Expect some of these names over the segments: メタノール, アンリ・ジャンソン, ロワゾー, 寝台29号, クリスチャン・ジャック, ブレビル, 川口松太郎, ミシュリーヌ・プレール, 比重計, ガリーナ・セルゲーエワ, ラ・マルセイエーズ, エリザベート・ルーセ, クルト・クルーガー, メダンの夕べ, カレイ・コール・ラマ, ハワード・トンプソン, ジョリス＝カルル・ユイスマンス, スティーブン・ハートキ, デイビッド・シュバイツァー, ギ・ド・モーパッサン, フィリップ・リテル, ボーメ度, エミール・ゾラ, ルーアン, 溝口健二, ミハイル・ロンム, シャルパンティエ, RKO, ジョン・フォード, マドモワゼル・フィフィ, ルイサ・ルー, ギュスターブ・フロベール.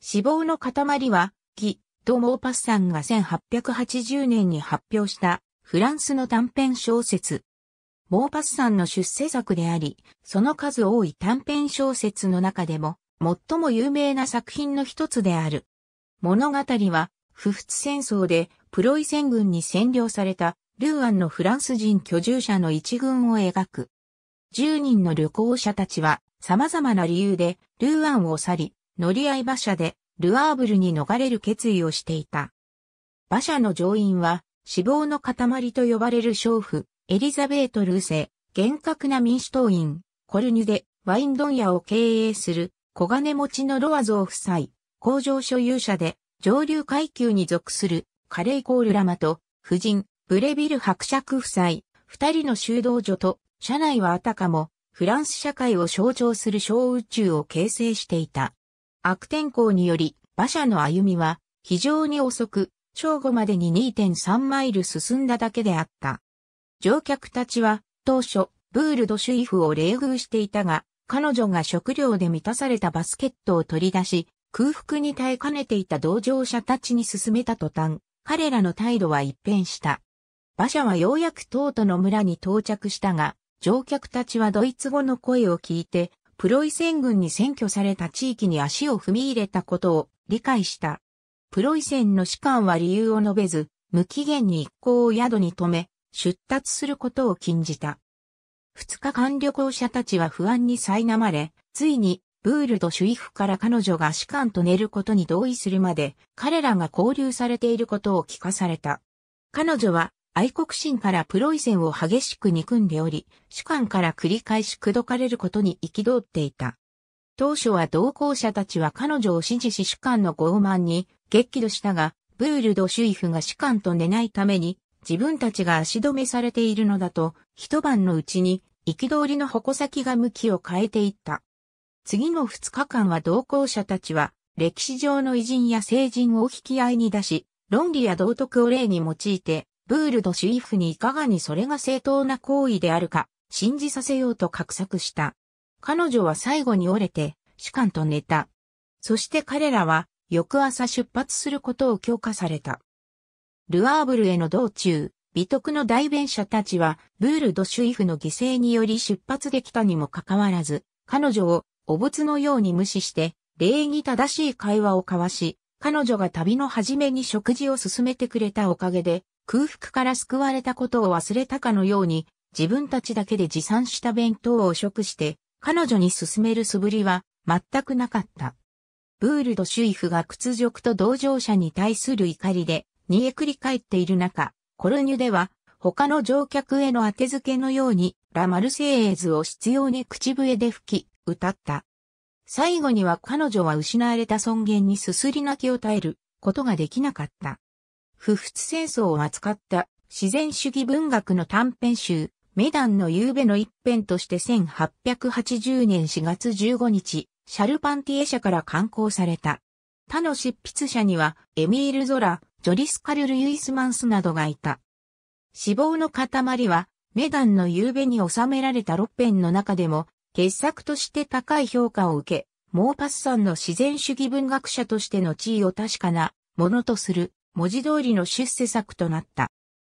死亡の塊は、ギ・ド・モーパッサンが1880年に発表したフランスの短編小説。モーパッサンの出世作であり、その数多い短編小説の中でも、最も有名な作品の一つである。物語は、普仏戦争でプロイセン軍に占領されたルーアンのフランス人居住者の一群を描く。10人の旅行者たちは様々な理由でルーアンを去り、乗り合い馬車でルアーブルに逃れる決意をしていた。馬車の乗員は死亡の塊と呼ばれる娼婦、エリザベート・ルーセ、厳格な民主党員、コルニュでワイン問屋を経営する小金持ちのロワゾー夫妻、工場所有者で上流階級に属するカレイ・コール・ラマと夫人、ブレビル伯爵夫妻、二人の修道女と、車内はあたかもフランス社会を象徴する小宇宙を形成していた。悪天候により馬車の歩みは非常に遅く、正午までに 2.3 マイル進んだだけであった。乗客たちは当初ブールド主イフを冷遇していたが、彼女が食料で満たされたバスケットを取り出し、空腹に耐えかねていた同乗者たちに勧めた途端、彼らの態度は一変した。馬車はようやくトートの村に到着したが、乗客たちはドイツ語の声を聞いて、プロイセン軍に占拠された地域に足を踏み入れたことを理解した。プロイセンの士官は理由を述べず、無期限に一行を宿に留め、出立することを禁じた。2日間旅行者たちは不安に苛まれ、ついに、ブールド主イフから彼女が士官と寝ることに同意するまで、彼らが拘留されていることを聞かされた。彼女は愛国心からプロイセンを激しく憎んでおり、士官から繰り返し口説かれることに憤っていた。当初は同行者たちは彼女を支持し士官の傲慢に激怒したが、ブールド主イフが士官と寝ないために、自分たちが足止めされているのだと、一晩のうちに憤りの矛先が向きを変えていった。次の2日間は同行者たちは歴史上の偉人や聖人を引き合いに出し、論理や道徳を例に用いて、ブールド主イフにいかがにそれが正当な行為であるか、信じさせようと画策した。彼女は最後に折れて、士官と寝た。そして彼らは、翌朝出発することを許可された。ルアーブルへの道中、美徳の代弁者たちは、ブールド主イフの犠牲により出発できたにもかかわらず、彼女を、お仏のように無視して、礼儀正しい会話を交わし、彼女が旅の初めに食事を勧めてくれたおかげで、空腹から救われたことを忘れたかのように、自分たちだけで持参した弁当を食して、彼女に勧める素振りは全くなかった。ブールド主イフが屈辱と同乗者に対する怒りで、煮えくり返っている中、コルニュでは、他の乗客への当て付けのように、ラ・マルセイエーズを執拗に口笛で吹き、歌った。最後には彼女は失われた尊厳にすすり泣きを耐えることができなかった。普仏戦争を扱った自然主義文学の短編集、メダンの夕べの一編として1880年4月15日、シャルパンティエ社から刊行された。他の執筆者には、エミール・ゾラ、ジョリス・カルル・ユイスマンスなどがいた。死亡の塊は、メダンの夕べに収められた6編の中でも、傑作として高い評価を受け、モーパッサンの自然主義文学者としての地位を確かなものとする文字通りの出世作となった。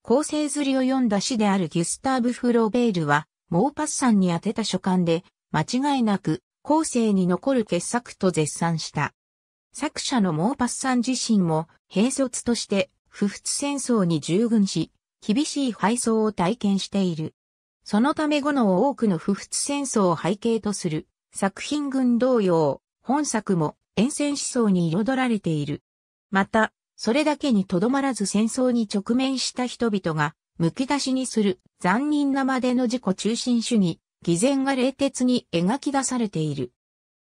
構成刷りを読んだ師であるギュスターブ・フロベールは、モーパッサンに宛てた書簡で、間違いなく後世に残る傑作と絶賛した。作者のモーパッサン自身も、兵卒として普仏戦争に従軍し、厳しい敗走を体験している。そのため後の多くの普仏戦争を背景とする作品群同様、本作も厭戦思想に彩られている。また、それだけにとどまらず戦争に直面した人々がむき出しにする残忍なまでの自己中心主義、偽善が冷徹に描き出されている。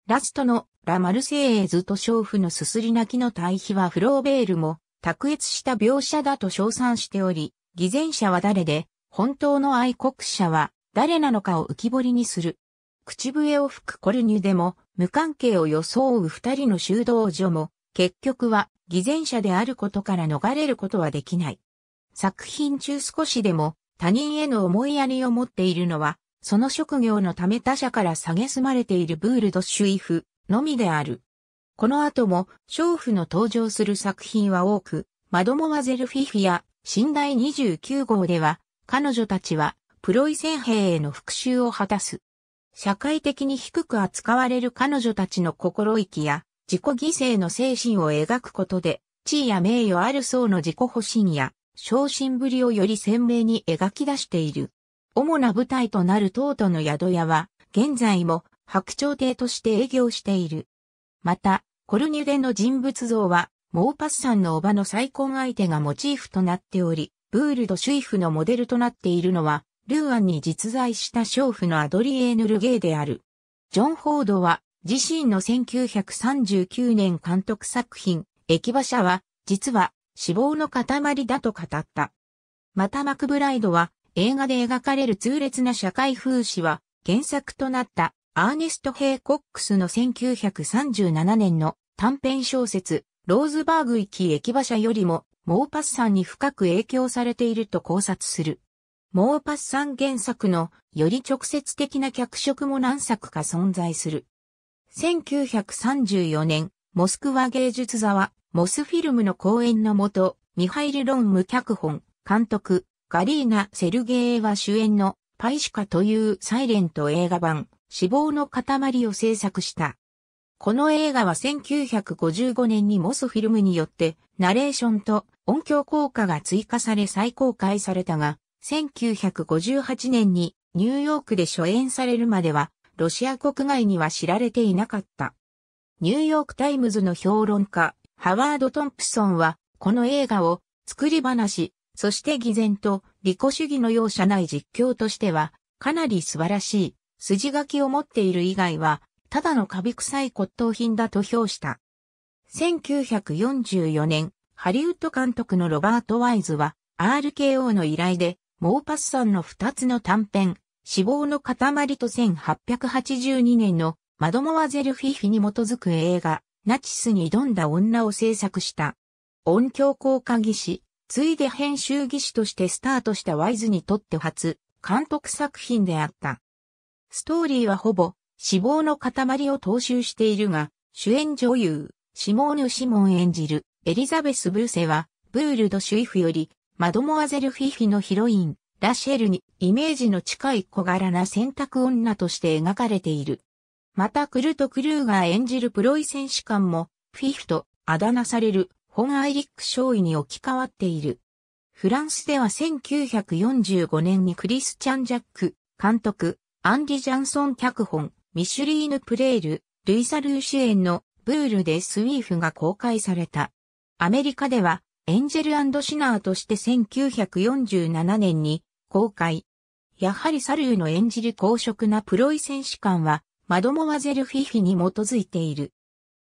ラストのラ・マルセイエーズと娼婦のすすり泣きの対比はフローベールも卓越した描写だと称賛しており、偽善者は誰で、本当の愛国者は誰なのかを浮き彫りにする。口笛を吹くコルニュでも無関係を装う二人の修道女も結局は偽善者であることから逃れることはできない。作品中少しでも他人への思いやりを持っているのはその職業のため他者から蔑まれているブールド主イフのみである。この後も、娼婦の登場する作品は多く、マドモワゼル・フィフィや、寝台29号では、彼女たちは、プロイセン兵への復讐を果たす。社会的に低く扱われる彼女たちの心意気や、自己犠牲の精神を描くことで、地位や名誉ある層の自己保身や、昇進ぶりをより鮮明に描き出している。主な舞台となる東都の宿屋は、現在も白鳥亭として営業している。また、コルニュデの人物像は、モーパッサンの叔母の再婚相手がモチーフとなっており、ブールドシュイフのモデルとなっているのは、ルーアンに実在した娼婦のアドリエーヌ・ルゲーである。ジョン・フォードは、自身の1939年監督作品、駅馬車は、実は、死亡の塊だと語った。またマクブライドは、映画で描かれる痛烈な社会風刺は、原作となった、アーネスト・ヘイ・コックスの1937年の短編小説、ローズバーグ行き駅馬車よりも、モーパッサンに深く影響されていると考察する。モーパッサン原作のより直接的な脚色も何作か存在する。1934年、モスクワ芸術座は、モスフィルムの公演のもと、ミハイル・ロンム脚本、監督、ガリーナ・セルゲーエワ主演のパイシカというサイレント映画版、死亡の塊を制作した。この映画は1955年にモスフィルムによって、ナレーションと音響効果が追加され再公開されたが、1958年にニューヨークで初演されるまでは、ロシア国外には知られていなかった。ニューヨークタイムズの評論家、ハワード・トンプソンは、この映画を作り話、そして偽善と利己主義の容赦ない実況としては、かなり素晴らしい、筋書きを持っている以外は、ただのカビ臭い骨董品だと評した。1944年、ハリウッド監督のロバート・ワイズは、RKO の依頼で、モーパッサンの2つの短編、死亡の塊と1882年のマドモワゼル・フィフィに基づく映画、ナチスに挑んだ女を制作した。音響効果技師、ついで編集技師としてスタートしたワイズにとって初、監督作品であった。ストーリーはほぼ、死亡の塊を踏襲しているが、主演女優、シモーヌ・シモン演じる、エリザベス・ブルセは、ブールド・シュイフより、マドモワゼル・フィフィのヒロイン、ラシェルに、イメージの近い小柄な洗濯女として描かれている。また、クルト・クルーガー演じるプロイセン士官も、フィフとあだ名される、フォン・アイリック少尉に置き換わっている。フランスでは1945年にクリスチャン・ジャック、監督、アンリ・ジャンソン脚本、ミシュリーヌ・プレール、ルイサ・ルー主演のブール・ド・シュイフが公開された。アメリカでは、エンジェル&シナーとして1947年に公開。やはりサルーの演じる公職なプロイセン士官は、マドモワゼル・フィフィに基づいている。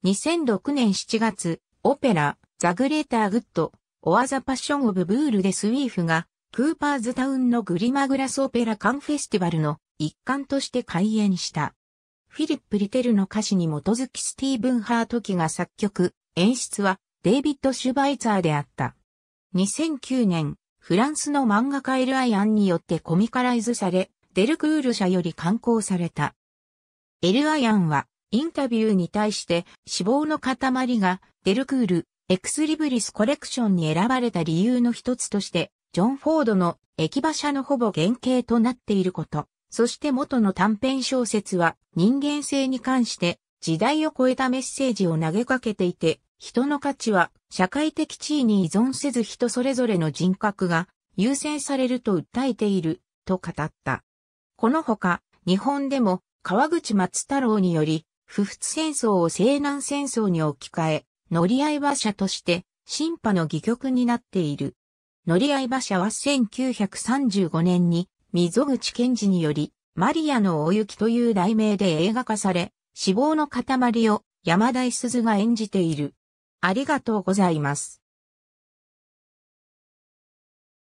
2006年7月、オペラ、ザ・グレーター・グッド、オア・ザ・パッション・オブ・ブール・ド・シュイフが、クーパーズタウンのグリマグラス・オペラ・カンフェスティバルの一環として開演した。フィリップ・リテルの歌詞に基づきスティーブン・ハートキが作曲、演出はデイビッド・シュバイツァーであった。2009年、フランスの漫画家エル・アイアンによってコミカライズされ、デルクール社より刊行された。エル・アイアンは、インタビューに対して、死亡の塊が、デルクール、エクスリブリスコレクションに選ばれた理由の一つとして、ジョン・フォードの駅馬車のほぼ原型となっていること、そして元の短編小説は、人間性に関して、時代を超えたメッセージを投げかけていて、人の価値は、社会的地位に依存せず人それぞれの人格が、優先されると訴えている、と語った。このほか、日本でも、川口松太郎により、不仏戦争を西南戦争に置き換え、乗り合い馬車として、新派の戯曲になっている。乗り合い馬車は1935年に、溝口健二により、マリアのお雪という題名で映画化され、死亡の塊を山田五十鈴が演じている。ありがとうございます。